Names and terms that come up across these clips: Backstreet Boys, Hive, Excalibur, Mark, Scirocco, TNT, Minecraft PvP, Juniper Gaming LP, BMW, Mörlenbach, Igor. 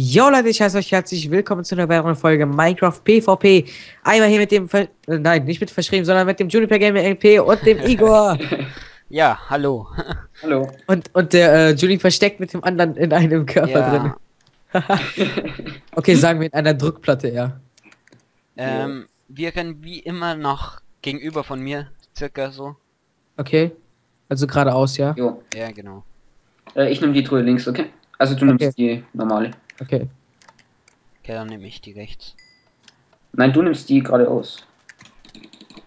Jo Leute, ich heiße euch herzlich willkommen zu einer weiteren Folge Minecraft PvP. Einmal hier mit dem, nein, nicht mit verschrieben, sondern mit dem Juniper Gaming LP und dem Igor. Ja, hallo. Hallo. Und der Juni versteckt mit dem anderen in einem Körper drin. Okay, sagen wir in einer Druckplatte, ja. Wir rennen wie immer noch gegenüber von mir, circa so. Okay, also geradeaus, ja? Jo. Ja, genau. Ich nehme die Truhe links, okay? Also du nimmst die normale. Okay. Okay, dann nehme ich die rechts. Nein, du nimmst die geradeaus.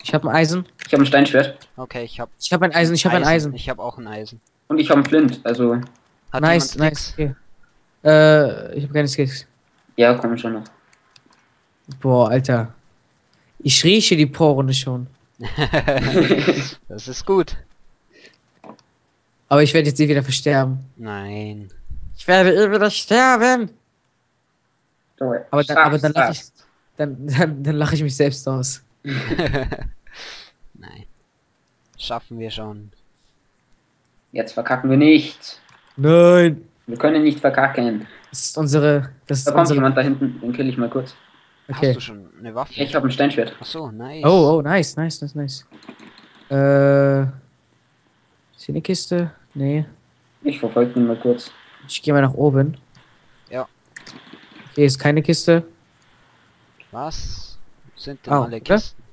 Ich habe ein Eisen. Ich habe ein Steinschwert. Okay, ich habe ein Eisen, Ich habe auch ein Eisen. Und ich habe ein Flint, also... Hat nice, okay. Ich habe keine Skicks. Ja, komm schon noch. Boah, Alter. Ich rieche die Porrunde schon. Das ist gut. Aber ich werde jetzt eh wieder versterben. Nein. Ich werde eh wieder sterben. So, aber dann lache ich, dann lache ich mich selbst aus. Nein. Schaffen wir schon. Jetzt verkacken wir nicht. Nein. Wir können nicht verkacken. Das ist unsere... Da kommt jemand da hinten, den kill ich mal kurz. Okay. Hast du schon eine Waffe? Ich habe ein Steinschwert. Achso, nice. Oh, nice. Ist hier eine Kiste? Nee. Ich verfolge ihn mal kurz. Ich gehe mal nach oben. Ja. Hier ist keine Kiste. Was sind denn alle Kisten?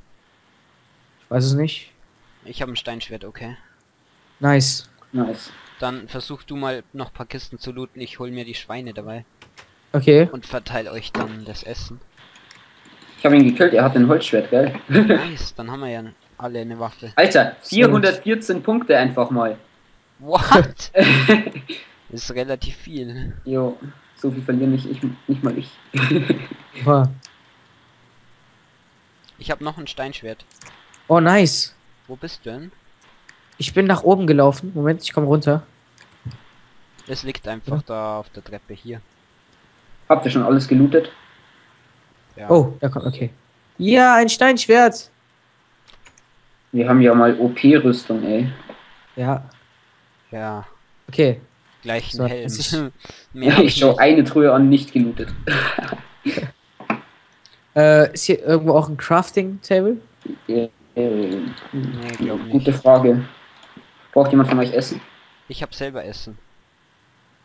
Ich weiß es nicht. Ich habe ein Steinschwert, okay. Nice. Dann versuch du mal noch ein paar Kisten zu looten. Ich hol mir die Schweine dabei. Okay. Und verteile euch dann das Essen. Ich habe ihn gekillt, er hat ein Holzschwert, gell? Nice, dann haben wir ja alle eine Waffe. Alter, 414 Punkte einfach mal. What? Das ist relativ viel. Jo, so viel verliere ich nicht mal ich. Ich habe noch ein Steinschwert. Oh, nice. Wo bist du denn? Ich bin nach oben gelaufen. Moment, ich komme runter. Es liegt einfach da auf der Treppe hier. Habt ihr schon alles gelootet? Ja. Oh, da kommt, okay. Ja, ein Steinschwert. Wir haben ja mal OP-Rüstung, ey. Ja. Ja. Okay. Gleich so, Helm. Ja, ich schau eine Truhe an, nicht gelootet. Ist hier irgendwo auch ein Crafting-Table? Nee, glaub nicht. Gute Frage. Braucht jemand von euch Essen? Ich hab selber Essen.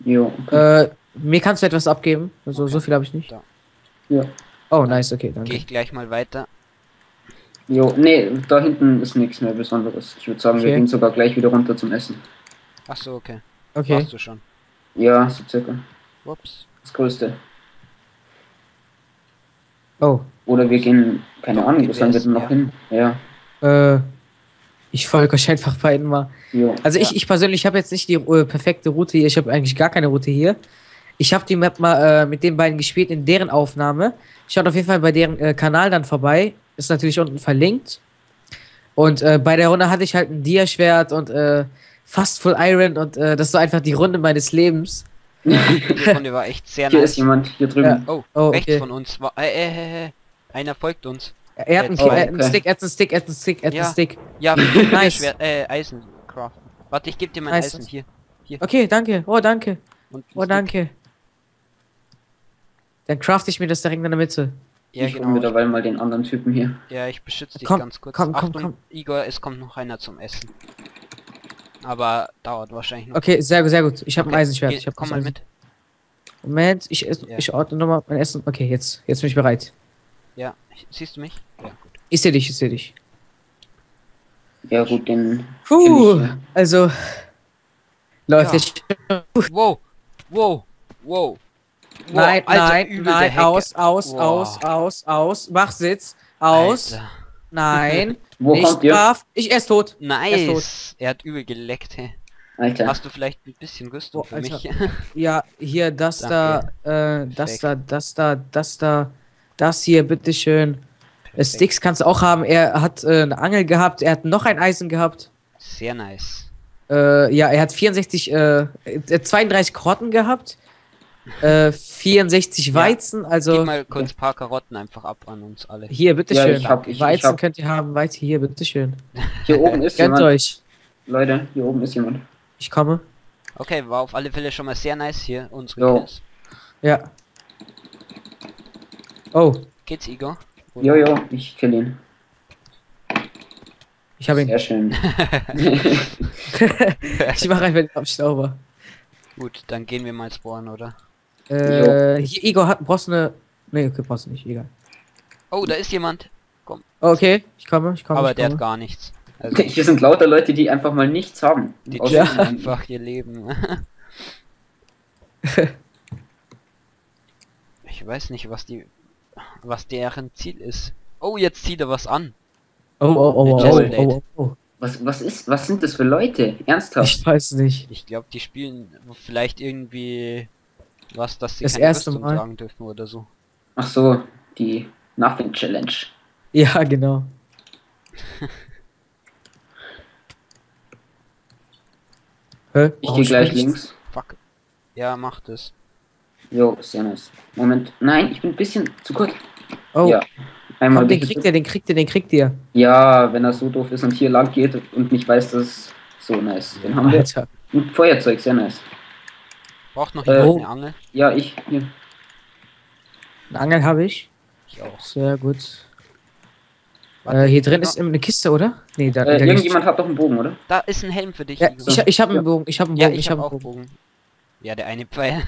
Jo. Okay. Mir kannst du etwas abgeben. Also, okay. So viel habe ich nicht. Da. Ja. Oh, nice, okay, danke. Geh ich gleich mal weiter. Jo, nee, da hinten ist nichts mehr Besonderes. Ich würde sagen, wir gehen sogar gleich wieder runter zum Essen. Ach so, okay. Okay. Warst du schon? Ja, so circa. Ups. Das Größte. Oh. Oder wir gehen, keine Ahnung, wo sollen wir denn noch hin? Ja. Ich folge euch einfach beiden mal. Jo. Also ich persönlich habe jetzt nicht die perfekte Route hier. Ich habe eigentlich gar keine Route hier. Ich habe die Map mal mit den beiden gespielt in deren Aufnahme. Schaut auf jeden Fall bei deren Kanal dann vorbei. Ist natürlich unten verlinkt. Und bei der Runde hatte ich halt ein Diaschwert und fast Full Iron und das war einfach die Runde meines Lebens. Ja, die Runde war echt sehr nice. Hier ist jemand, hier drüben. Ja. Oh, rechts von uns. Einer folgt uns. Er hat einen Stick, er hat einen Stick. Ja, nice. Eisen craften. Warte, ich gebe dir mein Eisen. Hier. Okay, danke. Oh, danke. Danke. Dann crafte ich mir das direkt in der Mitte. Ja, ich hole mittlerweile mal den anderen Typen hier. Ja, ich beschütze dich ganz kurz. Achtung, komm. Igor, es kommt noch einer zum Essen. Aber dauert wahrscheinlich noch. Okay, sehr gut. Ich habe ein Eisenschwert. Komm mal mit. Moment, ich ordne nochmal mein Essen. Okay, jetzt bin ich bereit. Ja, siehst du mich? Ja, gut. Ich sehe dich, Ja, gut, dann... also... Läuft jetzt... Ja. Wow. Nein, Alter, nein, aus, mach Sitz, aus, Alter. Nein, nicht brav, er ist tot. Nice, er hat übel geleckt, hey. Alter. Hast du vielleicht ein bisschen Rüstung für mich? Ja, hier, das hier, bitteschön. Perfekt. Sticks kannst du auch haben, er hat eine Angel gehabt, er hat noch ein Eisen gehabt. Sehr nice. Ja, er hat 32 Karotten gehabt. 64 Weizen, also... Gib mal kurz ein paar Karotten einfach ab an uns alle. Hier, bitteschön. Ja, Weizen könnt ihr haben, Weizen hier, bitteschön. Hier oben ist jemand. Leute, hier oben ist jemand. Ich komme. Okay, war auf alle Fälle schon mal sehr nice hier, unsere Kills. Ja. Oh. Geht's, Igor? Jojo, ich kill ihn. Ich hab ihn. Sehr schön. Ich mache einfach den Abstauber. Gut, dann gehen wir mal spawnen, oder? Hier, Igor, brauchst du eine... Ne, okay, brauchst du nicht, egal. Oh, da ist jemand. Komm. Okay, ich komme. Aber der hat gar nichts. Also hier sind lauter Leute, die einfach mal nichts haben. Die chillen einfach ihr Leben. Ich weiß nicht, was deren Ziel ist. Oh, jetzt zieht er was an. Oh. Was sind das für Leute? Ernsthaft? Ich weiß nicht. Ich glaube, die spielen vielleicht irgendwie was, dass sie das keine erste Rüstung tragen dürfen oder so. Ach so, die Nothing Challenge. Ja, genau. Hä? Ich gehe gleich links. Fuck. Ja, mach das. Jo, sehr nice. Moment. Nein, ich bin ein bisschen zu kurz. Oh. Ja. Einmal. Komm, den kriegt ihr. Ja, wenn er so doof ist und hier lang geht und nicht weiß, das ist so nice. Den haben wir. Ein Feuerzeug, sehr nice. Braucht noch eine Angel? Ja, ich. Hier. Eine Angel habe ich. Ich auch. Sehr gut. Hier drin ist immer eine Kiste, oder? Nee, da irgendjemand hat doch einen Bogen, oder? Da ist ein Helm für dich. Ja, ich habe einen Bogen, ich habe auch einen Bogen. Ja, der eine Pfeil.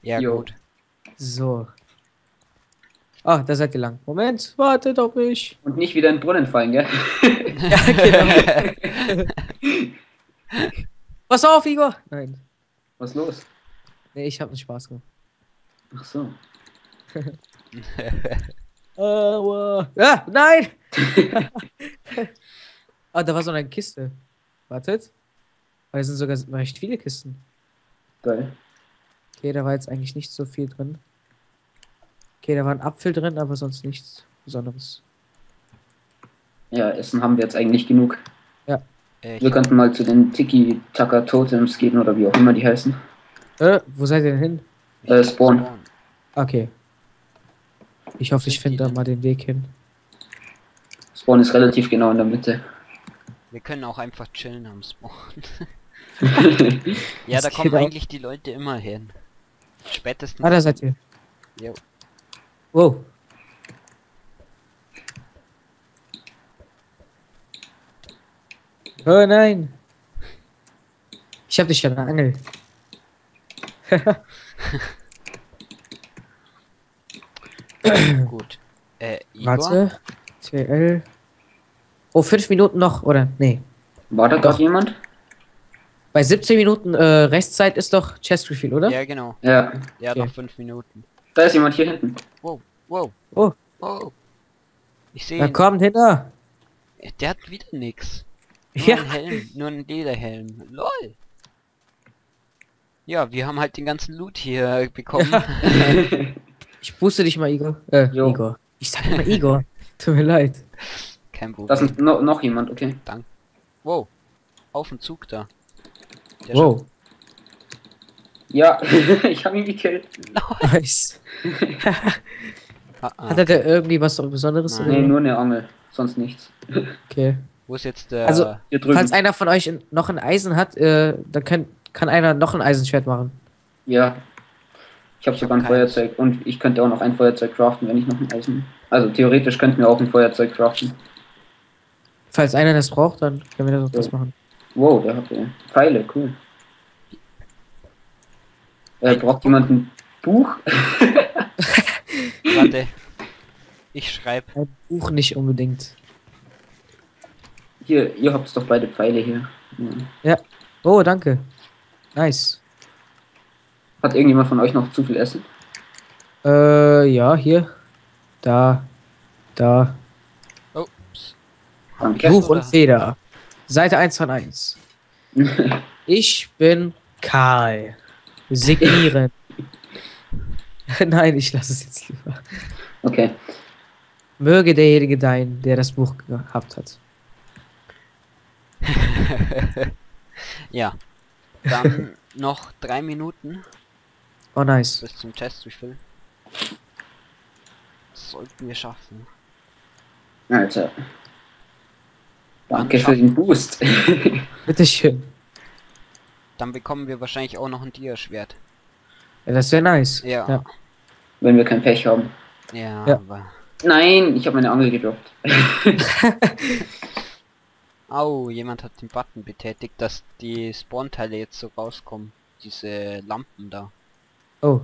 Ja, gut. So. Ah, da seid ihr lang. Moment, wartet auf mich. Und nicht wieder in den Brunnen fallen, gell? Ja, genau. Pass auf, Igor! Nein. Was ist los? Nee, ich habe einen Spaß gemacht. Ach so. Ja, nein! Ah, da war so eine Kiste. Wartet. Aber es sind sogar recht viele Kisten. Geil. Okay, da war jetzt eigentlich nicht so viel drin. Okay, da war ein Apfel drin, aber sonst nichts Besonderes. Ja, Essen haben wir jetzt eigentlich genug. Ja. Wir könnten mal zu den Tiki-Taka-Totems gehen oder wie auch immer die heißen. Wo seid ihr denn hin? Spawn. Okay. Ich hoffe, ich finde da mal den Weg hin. Spawn ist relativ genau in der Mitte. Wir können auch einfach chillen am Spawn. Ja, da kommen eigentlich die Leute immer hin. Spätestens. Ah, da seid ihr. Jo. Wow. Oh nein. Ich hab dich an der Angel. Gut. Igor? Warte. TL. Oh, 5 Minuten noch, oder? Nee. Wartet doch jemand? Bei 17 Minuten Restzeit ist doch Chest Refill, oder? Ja, genau. Ja. Ja, okay. Noch 5 Minuten. Da ist jemand hier hinten. Wow, wow. Oh. Oh. Ich sehe ihn. Da kommt hinter. Der hat wieder nix. Nur ja. Ein Helm, nur ein Lederhelm. LOL. Ja, wir haben halt den ganzen Loot hier bekommen. Ja. Ich booste dich mal, Igor. Igor. Ich sag mal Igor. Tut mir leid. Kein Problem. Das ist noch jemand, okay. Danke. Wow. Auf dem Zug da. Der wow. Schon. Ja, ich habe ihn gekillt. Nice. Hat er da irgendwie was Besonderes? Nein, nur eine Angel. Sonst nichts. Okay. Wo ist jetzt der... Also, falls einer von euch noch ein Eisen hat, dann kann einer noch ein Eisenschwert machen. Ja. Ich habe sogar ein Feuerzeug und ich könnte auch noch ein Feuerzeug craften, wenn ich noch ein Eisen... Also theoretisch könnten wir auch ein Feuerzeug craften. Falls einer das braucht, dann können wir das auch das machen. Wow, der hat Pfeile, cool. Braucht jemand ein Buch? Warte. Ich schreibe. Ein Buch nicht unbedingt. Hier, ihr habt doch beide Pfeile hier. Ja. Oh, danke. Nice. Hat irgendjemand von euch noch zu viel Essen? Ja, hier. Da. Oh. Buch und Feder. Seite 1 von 1. Ich bin Karl. Signieren. Nein, ich lasse es jetzt lieber. Okay. Möge derjenige dein, der das Buch gehabt hat. Ja. Dann noch 3 Minuten. Oh, nice. Bis zum Test, wie viel? Das sollten wir schaffen. Alter. Danke für den Boost. Bitteschön. Dann bekommen wir wahrscheinlich auch noch ein Dierschwert. Ja, das wäre nice. Ja. Ja. Wenn wir kein Pech haben. Ja, ja. Aber... Nein, ich habe meine Angel gedroppt. Au, jemand hat den Button betätigt, dass die Spawn-Teile jetzt so rauskommen. Diese Lampen da. Oh.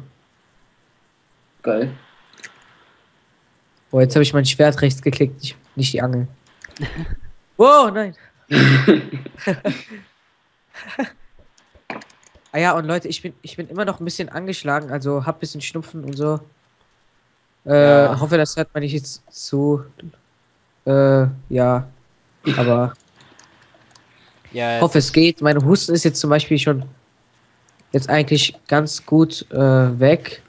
Geil. Boah, jetzt habe ich mein Schwert rechts geklickt, nicht die Angel. Wow, nein. Ah ja, und Leute, ich bin immer noch ein bisschen angeschlagen, also hab ein bisschen Schnupfen und so. Ja. Hoffe, das hört man nicht jetzt zu. Ja. Aber ja, hoffe, es geht. Meine Husten ist jetzt zum Beispiel schon jetzt eigentlich ganz gut weg.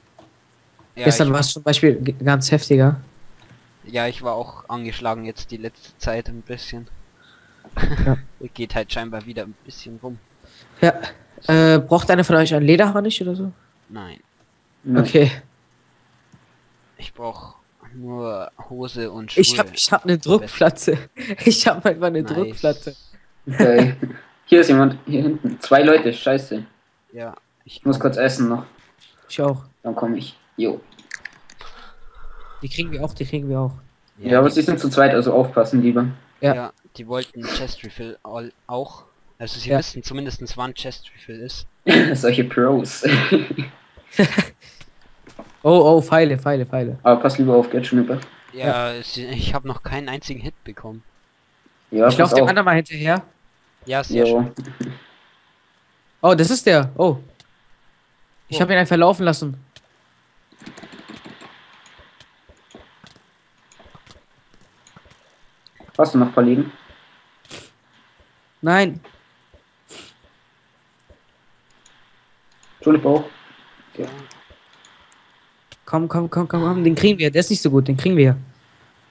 Ja, gestern war es zum Beispiel ganz heftiger. Ja, ich war auch angeschlagen jetzt die letzte Zeit ein bisschen. Ja. Geht halt scheinbar wieder ein bisschen rum. Ja. Braucht einer von euch einen Lederharnisch oder so? Nein. Okay. Ich brauche nur Hose und Schuhe. Ich hab eine Druckplatte. Ich hab einfach eine Druckplatte. Okay. Hier ist jemand. Hier hinten. Zwei Leute. Scheiße. Ja. Ich muss kurz essen noch. Ich auch. Dann komme ich. Jo. Die kriegen wir auch. Ja, aber sie sind zu zweit, also aufpassen lieber. Ja. Ja, die wollten Chest Refill auch. Also sie wissen zumindest, wann Chest Refill ist. Solche Pros. Oh, Pfeile. Aber pass lieber auf, geht schon über. Ja, ich habe noch keinen einzigen Hit bekommen. Ja, ich laufe dem anderen mal hinterher. Ja, sehr schön. Oh, das ist der. Oh. Ich habe ihn einfach laufen lassen. Hast du noch verlegen? Nein. Entschuldigung auch. Ja. Komm, den kriegen wir. Der ist nicht so gut, den kriegen wir.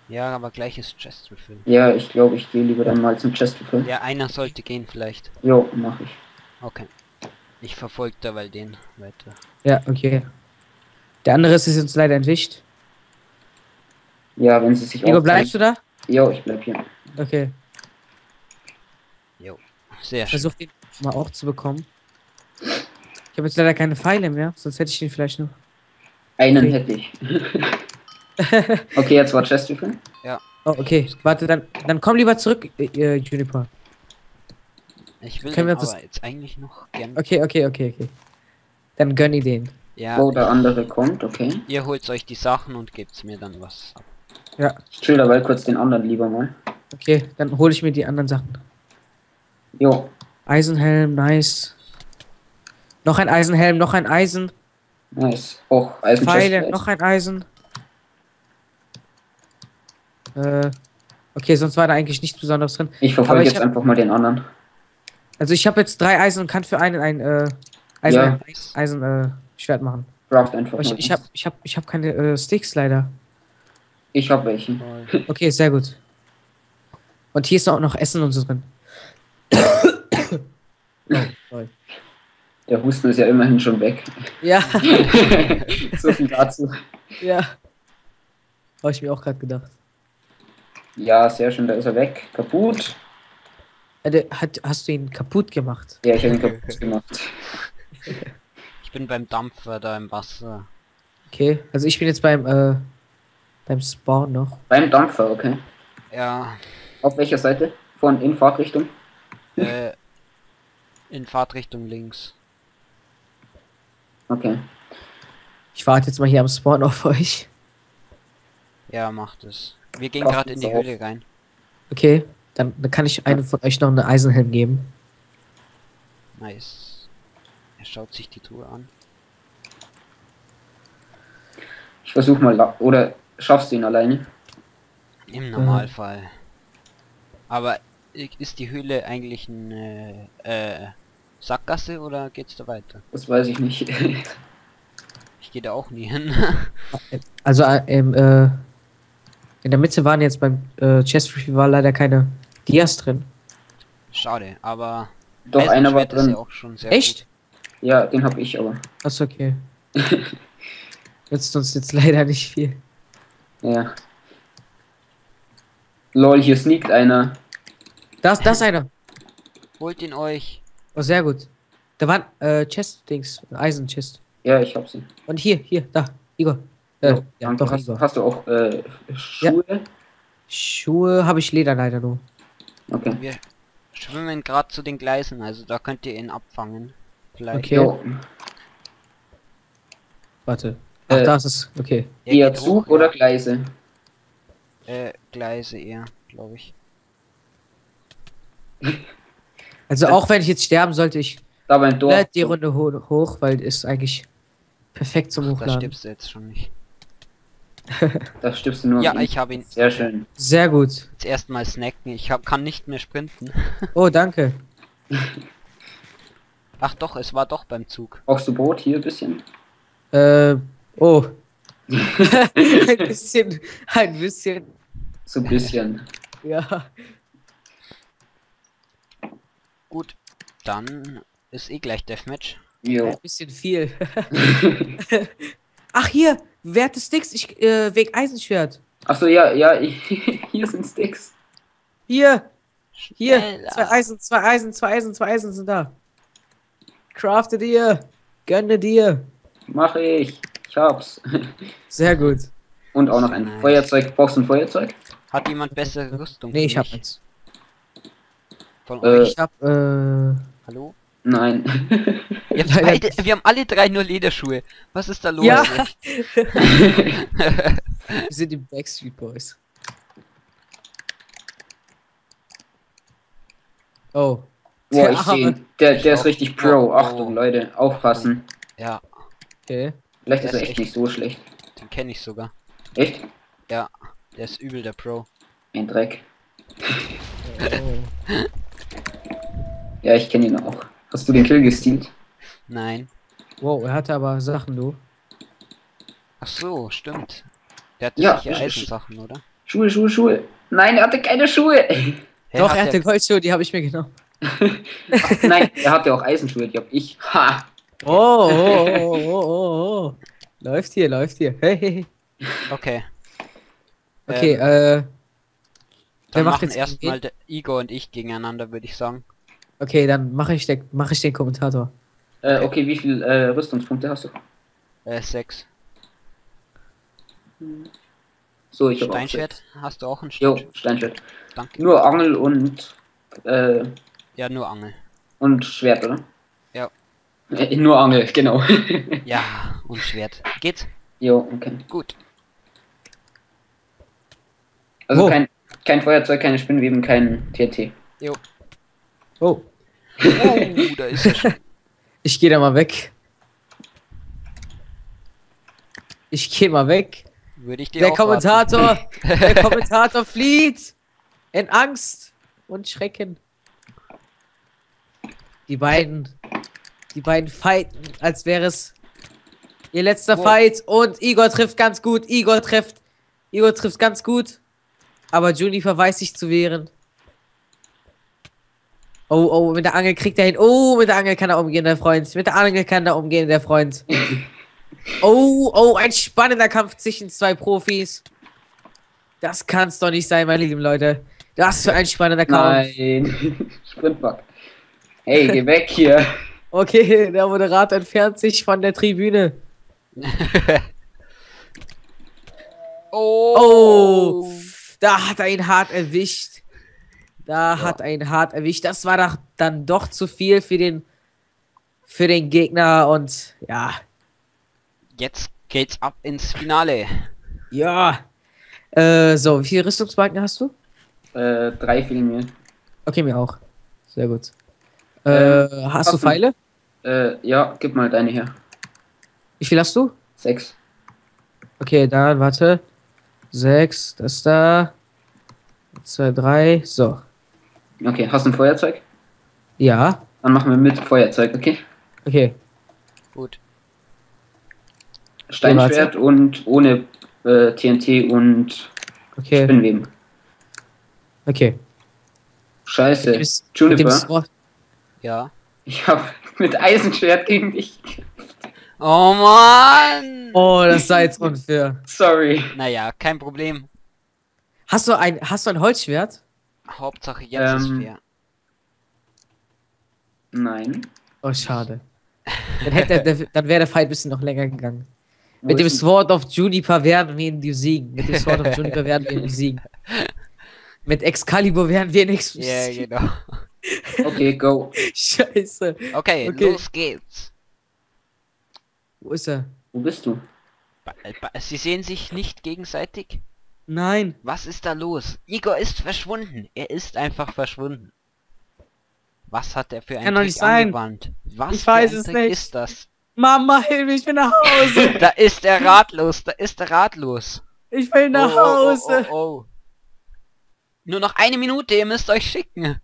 Ja, aber gleich ist Chest Refill. Ja, ich glaube, ich gehe lieber dann mal zum Chest Refill. Ja, einer sollte gehen vielleicht. Jo, mach ich. Okay. Ich verfolge dabei den weiter. Ja, okay. Der andere ist uns leider entwischt. Ja, wenn sie sich Igor, bleibst du da? Jo, ich bleib hier. Okay. Jo, sehr schön. Versuch den mal auch zu bekommen. Ich habe jetzt leider keine Pfeile mehr, sonst hätte ich den vielleicht noch. Einen hätte ich. Okay, jetzt war Chest Refill. Ja. Oh, okay. Warte, dann komm lieber zurück, Juniper. Ich will aber das jetzt eigentlich noch gerne. Okay. Dann gönn ich den. Ja. Wo der andere kommt, okay. Ihr holt euch die Sachen und gebt's mir dann was. Ja. Ich chill dabei kurz den anderen lieber mal. Okay, dann hole ich mir die anderen Sachen. Jo. Eisenhelm, nice. Noch ein Eisenhelm, noch ein Eisen. Nice. Oh, Eisen. Pfeile, noch ein Eisen. Okay, sonst war da eigentlich nichts Besonderes drin. Ich verfolge jetzt einfach mal den anderen. Also ich habe jetzt 3 Eisen und kann für einen ein Schwert machen. Braucht einfach. Ich hab keine Sticks leider. Ich habe welche. Okay, sehr gut. Und hier ist auch noch Essen und so drin. Oh, der Husten ist ja immerhin schon weg. Ja. So viel dazu. Ja. Habe ich mir auch gerade gedacht. Ja, sehr schön, da ist er weg. Kaputt. Hast du ihn kaputt gemacht? Ja, ich habe ihn kaputt gemacht. Ich bin beim Dampfer da im Wasser. Okay, also ich bin jetzt beim Spawn noch. Beim Dampfer, okay. Ja. Auf welcher Seite? Von in Fahrtrichtung? In Fahrtrichtung links. Okay. Ich warte jetzt mal hier am Spawn auf euch. Ja, macht es. Wir gehen gerade in die Höhle rein. Okay, dann kann ich einem von euch noch eine Eisenhelm geben. Nice. Er schaut sich die Truhe an. Ich versuche mal, oder schaffst du ihn alleine? Im Normalfall. Aber ist die Höhle eigentlich eine Sackgasse oder geht's da weiter? Das weiß ich nicht. Ich gehe da auch nie hin. Also in der Mitte waren jetzt beim Chest Refill war leider keine Dias drin. Schade, aber doch einer war drin. Ja auch schon sehr echt? Gut. Ja, den habe ich aber. Achso, okay. Nützt uns jetzt leider nicht viel. Ja. Lol, hier sneakt einer. Das einer. Holt ihn euch. Oh, sehr gut. Da waren Chest-Dings, Eisen-Chest. Ja, ich hab sie. Und hier, da, Igor. Ja, doch, Igor. Hast du auch Schuhe? Ja. Schuhe habe ich Leder leider nur. Okay. Wir schwimmen gerade zu den Gleisen, also da könnt ihr ihn abfangen. Vielleicht. Okay. Jo. Warte. Ach, da ist es. Okay. Eher Zug oder Gleise? Gleise eher, glaube ich. Also auch wenn ich jetzt sterben sollte, ich bleib die Runde hoch, weil es eigentlich perfekt zum Hochladen. Da stirbst du jetzt schon nicht. Da stirbst du nur. Ja, ich habe ihn. Sehr schön. Sehr gut. Jetzt erstmal snacken. Ich kann nicht mehr sprinten. Oh, danke. Ach doch, es war doch beim Zug. Brauchst du Brot hier ein bisschen? Oh. ein bisschen. So ein bisschen. Ja. Gut, dann ist eh gleich Deathmatch. Jo. Ein bisschen viel. Ach hier, Werte Sticks, ich weg Eisenschwert. Achso, ja, hier sind Sticks. Hier, schneller. zwei Eisen sind da. Crafte dir, gönne dir. Mach ich. Ich hab's. Sehr gut. Und auch noch ein Feuerzeug. Brauchst du ein Feuerzeug? Hat jemand bessere Rüstung? Nee, ich hab nichts. Ich hab, hallo? Nein. Wir haben alle drei nur Lederschuhe. Was ist da los? Ja. Wir sind die Backstreet Boys. Oh. Boah, ich seh ihn. Der ist richtig Pro. Achtung, Leute. Aufpassen. Ja. Okay. Vielleicht ist er echt nicht so schlecht. Den kenne ich sogar. Echt? Ja. Der ist übel der Pro. Ein Dreck. Oh. Ja, ich kenne ihn auch. Hast du den Kill gestealt? Nein. Wow, er hatte aber Sachen, du. Ach so, stimmt. Der hatte ja sicher Eisensachen, oder? Schuhe. Nein, er hatte keine Schuhe. Doch, er hatte Goldschuhe, die habe ich mir genommen. Ach, nein, er hatte auch Eisenschuhe, die habe ich. Ha! Oh. Läuft hier. Hey. Okay. Okay, wir machen jetzt erstmal Igor und ich gegeneinander, würde ich sagen. Okay, dann mache ich den Kommentator. Okay, wie viel Rüstungspunkte hast du? 6. So, ich habe Steinschwert. Hast du auch ein Steinschwert? Jo, Steinschwert. Danke. Nur Angel und ja, nur Angel. Und Schwert, oder? Ja. Nur Angel, genau. Ja, und Schwert. Geht's? Jo, okay. Gut. Also kein Feuerzeug, keine Spinnweben, kein TNT. Jo. Oh, da ist er schon. Ich gehe da mal weg. Würde ich dir der Kommentator, flieht in Angst und Schrecken. Die beiden fighten, als wäre es ihr letzter Fight. Und Igor trifft ganz gut. Aber Juniper weiß sich zu wehren. Oh, mit der Angel kriegt er hin. Oh, mit der Angel kann er umgehen, der Freund. Oh, ein spannender Kampf zwischen zwei Profis. Das kann's doch nicht sein, meine lieben Leute. Das für ein spannender Kampf. Nein. Sprintbug. Hey, geh weg hier. Okay, der Moderator entfernt sich von der Tribüne. Oh, da hat er ihn hart erwischt. Das war dann doch zu viel für den Gegner und ja. Jetzt geht's ab ins Finale. Ja. So, wie viele Rüstungsbalken hast du? 3 fehlen mir. Okay, mir auch. Sehr gut. Hast du Pfeile? Ja, gib mal deine her. Wie viel hast du? 6. Okay, dann warte. 6, das da. 2, 3, so. Okay, hast du ein Feuerzeug? Ja. Dann machen wir mit Feuerzeug, okay? Okay. Gut. Steinschwert und ohne TNT und Spinnweben. Okay. Scheiße. Juniper. Ja. Ich hab mit Eisenschwert gegen dich. Oh Mann! Oh, das sei jetzt unfair. Sorry. Naja, kein Problem. Hast du ein Holzschwert? Hauptsache jetzt ist fair. Nein. Oh, schade. Dann wäre der Fight ein bisschen noch länger gegangen. Mit dem Sword of Juniper werden wir ihn besiegen. Mit dem Sword of Juniper werden wir ihn besiegen. Mit Excalibur werden wir nichts besiegen. Ja, yeah, genau. Okay, go. Scheiße. Okay, los geht's. Wo ist er? Wo bist du? Sie sehen sich nicht gegenseitig? Nein. Was ist da los? Igor ist verschwunden. Er ist einfach verschwunden. Was hat er für einen Trick angewandt? Was für ein Trick ist das? Mama, hilf mir, ich will nach Hause. Da ist er ratlos, da ist er ratlos. Ich will nach Hause. Oh. Nur noch eine Minute, ihr müsst euch schicken.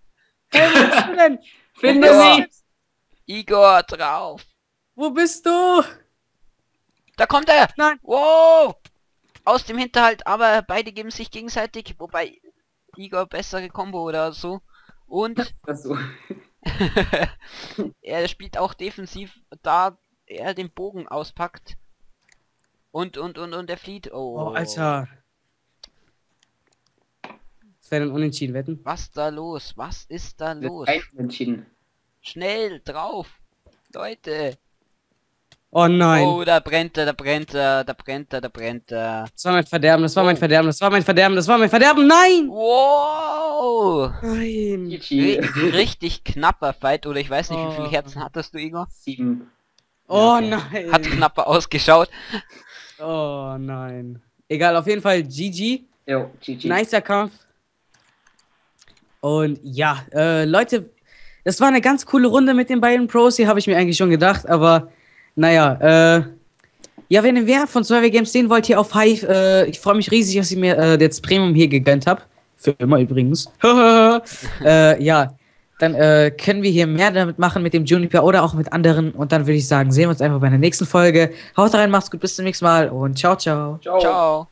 Hey, wo bist du denn? Finde sie. Igor, drauf. Wo bist du? Da kommt er. Nein. Wow. Aus dem Hinterhalt, aber beide geben sich gegenseitig. Wobei Igor bessere Combo oder so. Und er spielt auch defensiv, da er den Bogen auspackt und er flieht. Oh, Alter. Das wäre ein Unentschieden, wetten? Was da los? Was ist da los? Unentschieden. Schnell drauf, Leute. Oh nein. Oh, da brennt er, da brennt er, da brennt er, da brennt er. Das war mein Verderben, das war mein Verderben, das war mein Verderben, das war mein Verderben, nein! Wow! Nein. Richtig knapper Fight, oder ich weiß nicht, wie viele Herzen hattest du, Igor? 7. Oh okay. Nein! Hat knapper ausgeschaut. Oh nein. Egal, auf jeden Fall GG. Jo, GG. Nicer Kampf. Und ja, Leute, das war eine ganz coole Runde mit den beiden Pros, die habe ich mir eigentlich schon gedacht, aber... Naja, ja, wenn ihr mehr von Survey Games sehen wollt, hier auf Hive, ich freue mich riesig, dass ich mir jetzt Premium hier gegönnt habe. Für immer übrigens. Ja, dann können wir hier mehr damit machen mit dem Juniper oder auch mit anderen. Und dann würde ich sagen, sehen wir uns einfach bei der nächsten Folge. Haut rein, macht's gut, bis zum nächsten Mal und ciao, ciao. Ciao. Ciao.